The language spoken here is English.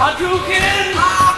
Hạt Lưu Kiên.